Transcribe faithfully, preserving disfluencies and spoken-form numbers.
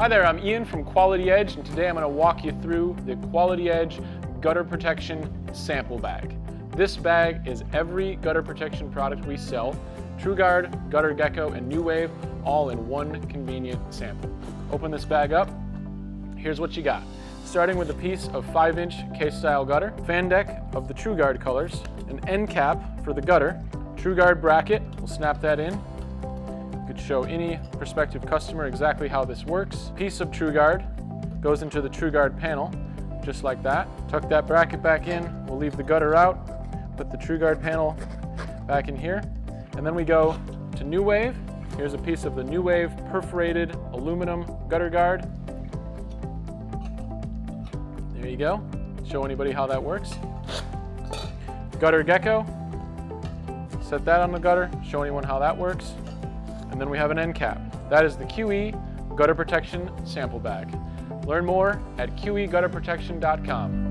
Hi there, I'm Ian from Quality Edge, and today I'm going to walk you through the Quality Edge Gutter Protection Sample Bag. This bag is every gutter protection product we sell, TruGuard, Gutter Gekko, and New Wave, all in one convenient sample. Open this bag up, here's what you got. Starting with a piece of five inch case-style gutter, fan deck of the TruGuard colors, an end cap for the gutter, TruGuard bracket, we'll snap that in. You could show any prospective customer exactly how this works. Piece of TruGuard goes into the TruGuard panel, just like that. Tuck that bracket back in, we'll leave the gutter out, put the TruGuard panel back in here, and then we go to New Wave. Here's a piece of the New Wave perforated aluminum gutter guard. There you go. Show anybody how that works. Gutter Gekko. Set that on the gutter. Show anyone how that works. And then we have an end cap. That is the Q E Gutter Protection Sample Bag. Learn more at Q E Gutter Protection dot com.